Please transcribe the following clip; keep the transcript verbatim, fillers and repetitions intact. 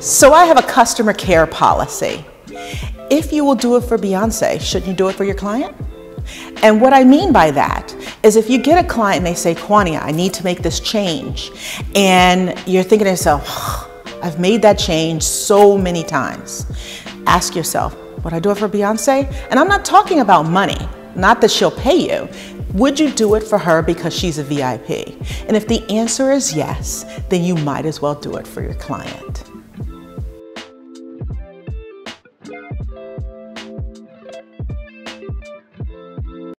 So I have a customer care policy. If you will do it for Beyonce, shouldn't you do it for your client? And what I mean by that is if you get a client and they say, Kwania, I need to make this change. And you're thinking to yourself, oh, I've made that change so many times. Ask yourself, would I do it for Beyonce? And I'm not talking about money, not that she'll pay you. Would you do it for her because she's a V I P? And if the answer is yes, then you might as well do it for your client.